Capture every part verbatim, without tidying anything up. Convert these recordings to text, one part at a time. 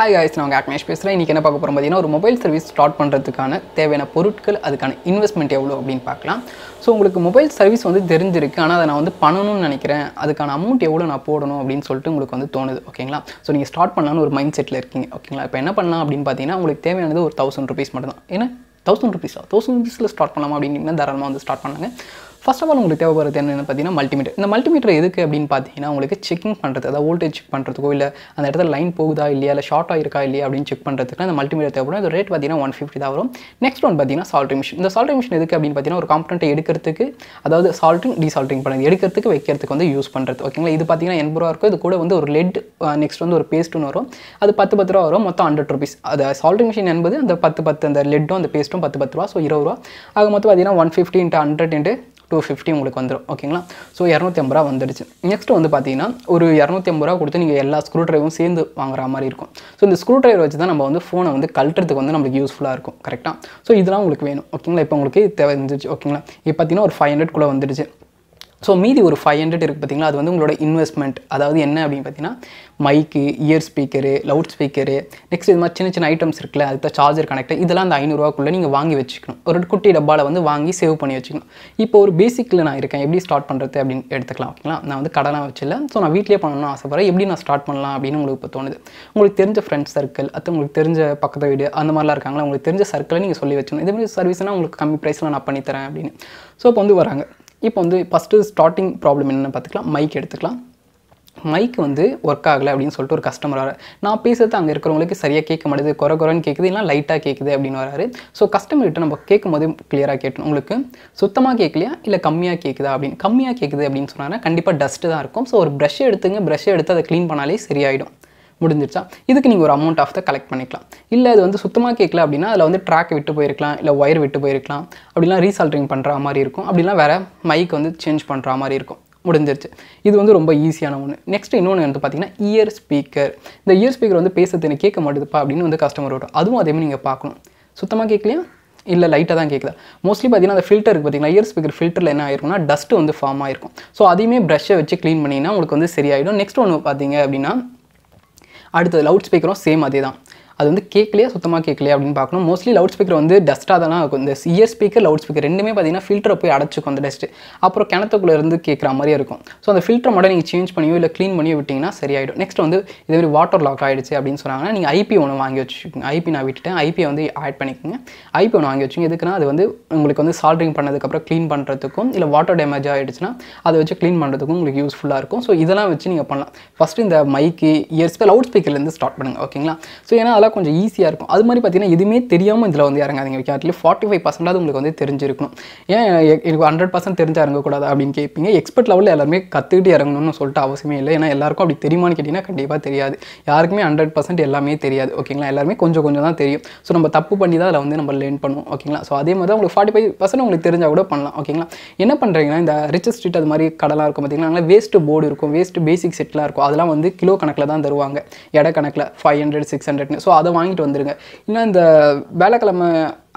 Hi guys, I am Admesh. I am going to talk about mobile service start பண்றதுக்கான தேவையான பொருட்கள் அதுக்கான investment எவ்வளவு அப்படிን பார்க்கலாம். சோ உங்களுக்கு மொபைல் சர்வீஸ் வந்து தெரிஞ்சிருக்கு ஆனா அத நான் வந்து பண்ணணும்னு நினைக்கிறேன். அதுக்கான அமௌண்ட் எவ்வளவு நான் போடணும் அப்படினு சொல்லிட்டு உங்களுக்கு வந்து தோணுது. ஓகேங்களா? சோ நீங்க ஸ்டார்ட் பண்ணலாம்னு ஒரு மைண்ட் செட்ல இருக்கீங்க. ஓகேங்களா? இப்போ என்ன பண்ணலாம் அப்படினு பாத்தீங்கன்னா உங்களுக்கு தேவையானது ஒரு one thousand rupees மட்டும்தான். ஏன்னா one thousand rupees one thousand rupees ல ஸ்டார்ட் பண்ணலாம் அப்படின்னா தாராளமா வந்து ஸ்டார்ட் பண்ணுங்க. First of all, உங்களுக்கு தேவைப்படுறது என்னன்னு பார்த்தீங்கன்னா மல்டிமீட்டர். இந்த மல்டிமீட்டர் எதுக்கு அப்படின்னு பார்த்தீங்கன்னா உங்களுக்கு செக்கிங் பண்ணுறது, அதாவது வோல்டேஜ் செக் பண்ணுறதுக்கோ இல்லை அந்த இடத்துல லைன் போகுதா இல்லையா இல்லை ஷார்ட்டாக இருக்கா இல்லையா அப்படின்னு செக் பண்ணுறதுக்கு இந்த மல்டிமீட்டர் தேவைப்படும். இந்த ரேட் பார்த்தீங்கன்னா ஒன் ஃபிஃப்டி தான் வரும். நெக்ஸ்ட் ஒன் பார்த்தீங்கன்னா சால்ட்ரிங் மிஷின். இந்த சால்ட்ரிங் மிஷின் எதுக்கு அப்படின்னு பார்த்தீங்கன்னா ஒரு காம்பனெண்ட்டை எடுக்கிறதுக்கு, அதாவது சால்ட்ரிங் டீசால்ட்ரிங் பண்ணுறது எடுக்கிறதுக்கு வைக்கிறதுக்கு வந்து யூஸ் பண்ணுறது. ஓகேங்களா? இது பார்த்தீங்கன்னா எண்பது ரூபா இருக்கும். இது கூட வந்து ஒரு லெட் நெக்ஸ்ட் வந்து ஒரு பேஸ்ட்டுன்னு வரும். அது பத்து பத்து ரூபா வரும். மொத்தம் ஹண்ட்ரட் ருபீஸ். அது சால்ட்ரிங் மிஷின் என்பது அந்த பத்து பத்து அந்த லெட்டும் அந்த பேஸ்ட்டும் பத்து பத்து ரூபா. ஸோ இருபது ரூபா ஆக மொத்தம் பார்த்தீங்கன்னா one fifty into hundred into two fifty உங்களுக்கு வந்துடும். ஓகேங்களா? ஸோ இரநூத்தி ஐம்பது ரூபா வந்துடுச்சு. நெக்ஸ்ட் வந்து பார்த்தீங்கன்னா ஒரு இரநூத்தி ஐம்பது ரூபா கொடுத்து நீங்கள் எல்லா ஸ்க்ரூ ட்ரைவும் சேர்ந்து வாங்குற மாதிரி இருக்கும். ஸோ இந்த ஸ்க்ரூ ட்ரைவர் வச்சு தான் நம்ம வந்து ஃபோனை வந்து கழட்டுறதுக்கு வந்து நம்மளுக்கு யூஸ்ஃபுல்லாக இருக்கும். கரெக்டாக? ஸோ இதெல்லாம் உங்களுக்கு வேணும். ஓகேங்களா? இப்போ உங்களுக்கு தேவை இருந்துச்சு. ஓகேங்களா? இப்போ பார்த்தீங்கன்னா ஒரு ஃபைவ் ஹண்ட்ரட் குள்ளே வந்துடுச்சு. ஸோ மீதி ஒரு ஃபைவ் ஹண்ட்ரட் இருக்குது பார்த்தீங்களா, அது வந்து உங்களோட இன்வெஸ்ட்மெண்ட். அதாவது என்ன அப்படின்னு பார்த்தீங்கன்னா mic, ear speaker, loud speaker, next இது மாதிரி சின்ன சின்ன ஐட்டம்ஸ் இருக்குல்ல, அதுக்கு சார்ஜர் கனெக்டர், இதெல்லாம் அந்த ஐநூறுரூவாக்குள்ளே நீங்கள் வாங்கி வச்சுக்கணும். ஒரு குட்டி டப்பாவில் வந்து வாங்கி சேவ் பண்ணி வச்சுக்கணும். இப்போ ஒரு பேசிக்கில் நான் இருக்கேன், எப்படி ஸ்டார்ட் பண்ணுறது அப்படின்னு எடுத்துக்கலாம். ஓகேங்களா? நான் வந்து கடனாக வச்சில்ல. ஸோ நான் வீட்டிலே பண்ணணும்னு ஆசைப்பட்றேன். எப்படி நான் ஸ்டார்ட் பண்ணலாம் அப்படின்னு உங்களுக்கு இப்போ தோணுது. உங்களுக்கு தெரிஞ்ச ஃப்ரெண்ட்ஸ் சர்க்கிள், அது உங்களுக்கு தெரிஞ்ச பக்கத்து வீடு அந்த மாதிரிலாம் இருக்காங்களா, உங்களுக்கு தெரிஞ்ச சர்க்கிளை நீங்கள் சொல்லி வச்சுக்கணும். இதே மாதிரி சர்வீஸ்னால் உங்களுக்கு கம்மி ப்ரைஸில் நான் பண்ணித்தரேன் அப்படின்னு. ஸோ இப்போ வந்து வராங்க. இப்போ வந்து ஃபஸ்ட்டு ஸ்டார்டிங் ப்ராப்ளம் என்னென்னு பார்த்துக்கலாம். மைக் எடுத்துக்கலாம். மைக் வந்து ஒர்க் ஆகலை அப்படின்னு சொல்லிட்டு ஒரு கஸ்டமர் வராரு. நான் பேசுறது அங்கே இருக்கிறவங்களுக்கு சரியாக கேட்க மாட்டேது, குறை குறைன்னு கேட்குது, இல்லைனா லைட்டாக கேட்குது அப்படின்னு வராரு. ஸோ கஸ்டமர்கிட்ட நம்ம கேட்கும் போது கிளியராக கேட்டணும். உங்களுக்கு சுத்தமாக கேட்கலையா இல்லை கம்மியாக கேட்குதா அப்படின்னு. கம்மியாக கேட்குது அப்படின்னு சொன்னாங்கன்னா கண்டிப்பாக டஸ்ட்டு தான் இருக்கும். ஸோ ஒரு ப்ரெஷ்ஷை எடுத்துங்க, ப்ரெஷ்ஷை எடுத்து அதை க்ளீன் பண்ணாலே சரியாயிடும். முடிஞ்சிருச்சா? இதுக்கு நீங்கள் ஒரு அமௌண்ட் ஆஃப் தான் கலெக்ட் பண்ணிக்கலாம். இல்லை அது வந்து சுத்தமாக கேட்கல அப்படின்னா அதில் வந்து ட்ராக் விட்டு போயிருக்கலாம், இல்லை ஒயர் விட்டு போயிருக்கலாம், அப்படிலாம் ரீசால்ட்ரிங் பண்ணுற மாதிரி இருக்கும், அப்படிலாம் வேறு மைக் வந்து சேஞ்ச் பண்ணுற மாதிரி இருக்கும். முடிஞ்சிருச்சு. இது வந்து ரொம்ப ஈஸியான ஒன்று. நெக்ஸ்ட் இன்னொன்று வந்து பார்த்தீங்கன்னா இயர் ஸ்பீக்கர். இந்த இயர் ஸ்பீக்கர் வந்து பேசுறது எனக்கு கேட்க மாட்டேதுப்பா அப்படின்னு வந்து கஸ்டமர் வரும். அதுவும் அதேமாதிரி நீங்கள் பார்க்கணும். சுத்தமாக கேட்கலையா இல்லை லைட்டாக தான் கேட்குதா. மோஸ்ட்லி பார்த்தீங்கன்னா அந்த ஃபில்டருக்கு பார்த்தீங்கன்னா இயர் ஸ்பீக்கர் ஃபில்டரில் என்ன ஆயிருக்கும்னா டஸ்ட்டு வந்து ஃபார்ம் ஆகிருக்கும். ஸோ அதையுமே ப்ரெஷ்ஷை வச்சு க்ளீன் பண்ணிங்கன்னா உங்களுக்கு வந்து சரியாயிடும். நெக்ஸ்ட் ஒன்று பார்த்தீங்க அப்படின்னா அடுத்தது லவுட் ஸ்பீக்கரும் சேம் அதே தான். அது வந்து கேட்கலையா சுத்தமாக கேட்கலையா அப்படின்னு பார்க்கணும். மோஸ்ட்லி லவுட் ஸ்பீக்கர் வந்து டஸ்ட்டாக தானே இருக்கும். இந்த இயர் ஸ்பீக்கர் லவுட் ஸ்பீக்கர் ரெண்டுமே பார்த்தீங்கன்னா ஃபில்டரை போய் அடைச்சிக்கும் அந்த டஸ்ட்டு. அப்புறம் கிணத்துக்குள்ளே இருந்து கேட்குற மாதிரியே இருக்கும். ஸோ அந்த ஃபில்டரை மட்டும் நீங்கள் சேஞ்ச் பண்ணியோ இல்லை க்ளீன் பண்ணியோ விட்டிங்கன்னா சரியாயிடும். நெக்ஸ்ட் வந்து இதுமாதிரி வாட்டர் லாக் ஆகிடுச்சு அப்படின்னு சொன்னாங்கன்னா நீங்கள் ஐபி ஒன்று வாங்கி வச்சுக்கோங்க. ஐபி நான் விட்டுட்டேன். ஐபியை வந்து ஆட் பண்ணிக்கோங்க. ஐபி ஒன்று வாங்கி வச்சுக்கோங்க. எதுக்குன்னா அது வந்து உங்களுக்கு வந்து சால்ட்ரிங் பண்ணதுக்கப்புறம் க்ளீன் பண்ணுறதுக்கும் இல்லை வாட்டர் டேமேஜ் ஆகிடுச்சுன்னா அதை வச்சு க்ளீன் பண்ணுறதுக்கும் உங்களுக்கு யூஸ்ஃபுல்லாக இருக்கும். ஸோ இதெல்லாம் வச்சு நீங்கள் பண்ணலாம். ஃபஸ்ட்டு இந்த மைக்கு இயர் ஸ்பீக்கர் லவுட் ஸ்பீக்கர்லேருந்து ஸ்டார்ட் பண்ணுங்கள். ஓகேங்களா? ஸோ ஏன்னா கொஞ்சம் ஈஸியாக இருக்கும். அது மாதிரி பார்த்தீங்கன்னா எதுவுமே தெரியாமல் இதில் வந்து இறங்காதீங்க. ஓகே? அட்லீஸ்ட் ஃபார்ட்டி ஃபைவ் பர்சன்டாவது உங்களுக்கு வந்து தெரிஞ்சிருக்கணும். ஏன் எனக்கு ஹண்ட்ரட் பர்சன்ட் தெரிஞ்சா இறங்கக்கூடாது அப்படின்னு கேட்பீங்க. எக்ஸ்பர்ட் லெவலில் எல்லாருமே கற்றுக்கிட்டு இறங்கணும்னு சொல்லிட்டு அவசியமே இல்லை. ஏன்னா எல்லாருக்கும் அப்படி தெரியுமான்னு கேட்டிங்கன்னா கண்டிப்பாக தெரியாது. யாருக்குமே ஹண்ட்ரட் பர்சன்ட் எல்லாமே தெரியாது. ஓகேங்களா? எல்லாருமே கொஞ்சம் கொஞ்சம் தான் தெரியும். ஸோ நம்ம தப்பு பண்ணி தான் அதில் வந்து நம்ம லேர்ன் பண்ணுவோம். ஓகேங்களா? ஸோ அதே மாதிரி தான் உங்களுக்கு ஃபார்ட்டி ஃபைவ் பர்சன்ட் உங்களுக்கு தெரிஞ்சால் கூட பண்ணலாம். ஓகேங்களா? என்ன பண்ணுறீங்கன்னா இந்த ரிச் ஸ்ட்ரீட் அது மாதிரி கடலாக இருக்கும் பார்த்தீங்கன்னா வேஸ்ட்டு போர்டு இருக்கும், வேஸ்ட்டு பேசிக் செட்லாம் இருக்கும். அதெல்லாம் வந்து கிலோ கணக்கில் தான் தருவாங்க, எடை கணக்கில் ஃபைவ் ஹண்ட்ரட் சிக்ஸ் ஹண்ட்ரட்னு. ஸோ அதை வாங்கிட்டு வந்துடுங்க. இன்னும் இந்த வேலைக்கிழமை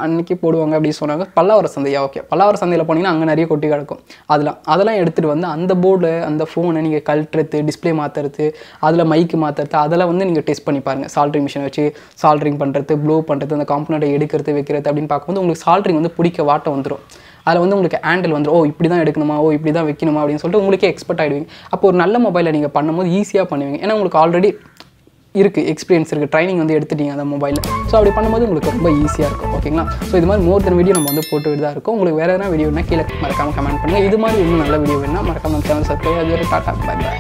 அன்றைக்கி போடுவாங்க அப்படின்னு சொன்னாங்க. பல்லாவர சந்தையா? ஓகே. பல்லாவர சந்தையில் போனீங்கன்னா அங்கே நிறைய கொட்டி கிடக்கும். அதெல்லாம் அதெல்லாம் எடுத்துகிட்டு வந்து அந்த போர்டு அந்த ஃபோனை நீங்கள் கழட்டுறது, டிஸ்பிளே மாற்றுறது, அதில் மைக்கு மாற்றுறது, அதெல்லாம் வந்து நீங்கள் டெஸ்ட் பண்ணி பாருங்கள். சால்ட்ரிங் மிஷின் வச்சு சால்ட்ரிங் பண்ணுறது, ப்ளோ பண்ணுறது, அந்த காம்பனெண்ட்டை எடுக்கிறது வைக்கிறது அப்படின்னு பார்க்கும்போது உங்களுக்கு சால்ட்ரிங் வந்து பிடிக்க வாட்டம் வந்துடும். அதில் வந்து உங்களுக்கு ஹேண்டில் வந்துடும். ஓ இப்படி தான் எடுக்கணுமா, ஓ இப்படி தான் வைக்கணுமா அப்படின்னு சொல்லிட்டு உங்களுக்கே எக்ஸ்பர்ட் ஆகிடுவீங்க. அப்போ ஒரு நல்ல மொபைலை நீங்கள் பண்ணும்போது ஈஸியாக பண்ணுவீங்க. ஏன்னா உங்களுக்கு ஆல்ரெடி இருக்குது, எக்ஸ்பீரியன்ஸ் இருக்குது, ட்ரைனிங் வந்து எடுத்துட்டீங்க அந்த மொபைலில். ஸோ அப்படி பண்ணும்போது உங்களுக்கு ரொம்ப ஈஸியாக இருக்கும். ஓகேங்களா? ஸோ இது மாதிரி மோர் தென் வீடியோ நம்ம வந்து போட்டு தான் இருக்கும். உங்களுக்கு வேறு எதனா வீடியோனா கீழே மறக்காமல் கமெண்ட் பண்ணுங்கள். இது மாதிரி இன்னும் நல்ல வீடியோ வேணுன்னா மறக்காமல் சேனல் சப்ஸ்கிரைப். அது ஒரு டாட்டா பை பை.